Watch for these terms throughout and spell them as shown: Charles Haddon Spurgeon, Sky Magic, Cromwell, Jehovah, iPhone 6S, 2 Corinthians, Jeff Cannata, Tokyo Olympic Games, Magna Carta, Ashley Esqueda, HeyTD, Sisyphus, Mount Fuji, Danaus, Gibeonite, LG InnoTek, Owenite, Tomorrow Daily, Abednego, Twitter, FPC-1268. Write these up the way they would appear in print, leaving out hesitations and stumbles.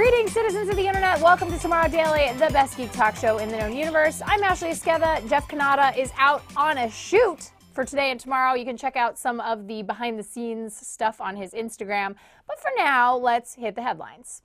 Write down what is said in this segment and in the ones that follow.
Greetings, citizens of the internet. Welcome to Tomorrow Daily, the best geek talk show in the known universe. I'm Ashley Esqueda. Jeff Cannata is out on a shoot for today and tomorrow. You can check out some of the behind-the-scenes stuff on his Instagram. But for now, let's hit the headlines.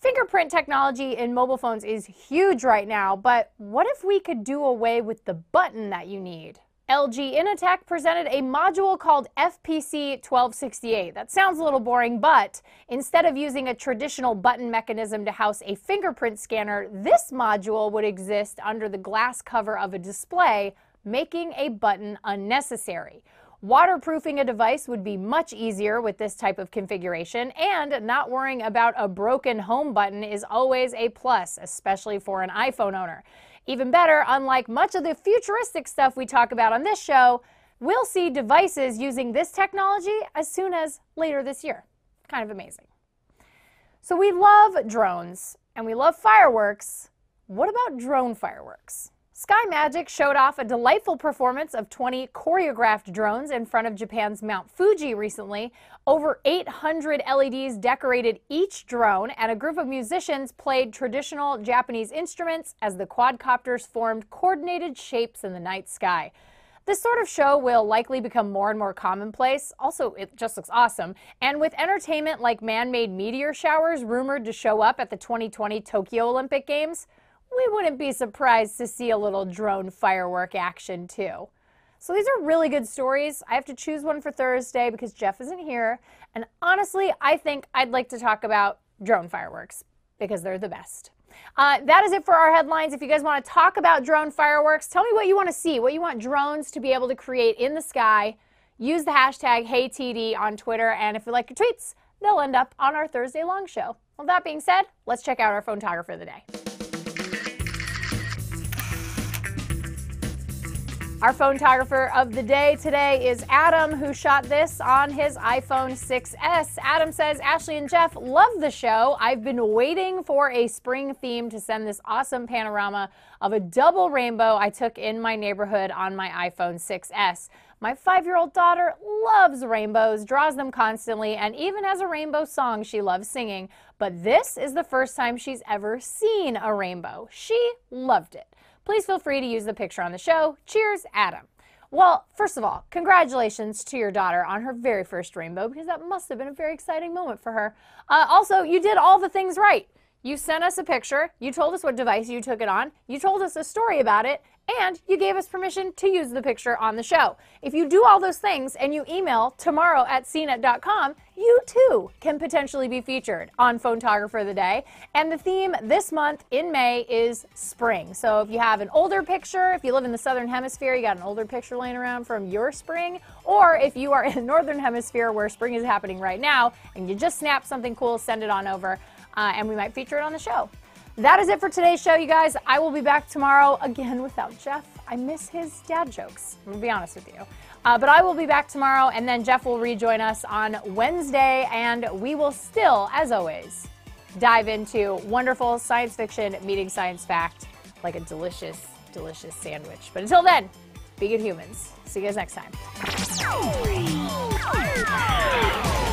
Fingerprint technology in mobile phones is huge right now, but what if we could do away with the button that you need? LG InnoTek presented a module called FPC-1268. That sounds a little boring, but instead of using a traditional button mechanism to house a fingerprint scanner, this module would exist under the glass cover of a display, making a button unnecessary. Waterproofing a device would be much easier with this type of configuration, and not worrying about a broken home button is always a plus, especially for an iPhone owner. Even better, unlike much of the futuristic stuff we talk about on this show, we'll see devices using this technology as soon as later this year. Kind of amazing. So we love drones, and we love fireworks. What about drone fireworks? Sky Magic showed off a delightful performance of 20 choreographed drones in front of Japan's Mount Fuji recently. Over 800 LEDs decorated each drone, and a group of musicians played traditional Japanese instruments as the quadcopters formed coordinated shapes in the night sky. This sort of show will likely become more and more commonplace. Also, it just looks awesome. And with entertainment like man-made meteor showers rumored to show up at the 2020 Tokyo Olympic Games, we wouldn't be surprised to see a little drone firework action too. So these are really good stories. I have to choose one for Thursday because Jeff isn't here. And honestly, I think I'd like to talk about drone fireworks because they're the best. That is it for our headlines. If you guys want to talk about drone fireworks, tell me what you want to see, what you want drones to be able to create in the sky. Use the hashtag HeyTD on Twitter. And if you like your tweets, they'll end up on our Thursday long show. Well, that being said, let's check out our photographer of the day. Our photographer of the day today is Adam, who shot this on his iPhone 6S. Adam says, Ashley and Jeff, love the show. I've been waiting for a spring theme to send this awesome panorama of a double rainbow I took in my neighborhood on my iPhone 6S. My 5-year-old daughter loves rainbows, draws them constantly, and even has a rainbow song she loves singing. But this is the first time she's ever seen a rainbow. She loved it. Please feel free to use the picture on the show. Cheers, Adam. Well, first of all, congratulations to your daughter on her very first rainbow, because that must have been a very exciting moment for her. Also, you did all the things right. You sent us a picture, you told us what device you took it on, you told us a story about it, and you gave us permission to use the picture on the show. If you do all those things and you email tomorrow@cnet.com, you too can potentially be featured on Photographer of the Day. And the theme this month in May is spring. So if you have an older picture, if you live in the Southern Hemisphere, you got an older picture laying around from your spring, or if you are in the Northern Hemisphere where spring is happening right now and you just snapped something cool, send it on over, and we might feature it on the show. That is it for today's show, you guys. I will be back tomorrow again without Jeff. I miss his dad jokes. I'm gonna be honest with you. But I will be back tomorrow, and then Jeff will rejoin us on Wednesday, and we will still, as always, dive into wonderful science fiction meeting science fact like a delicious, delicious sandwich. But until then, be good humans. See you guys next time.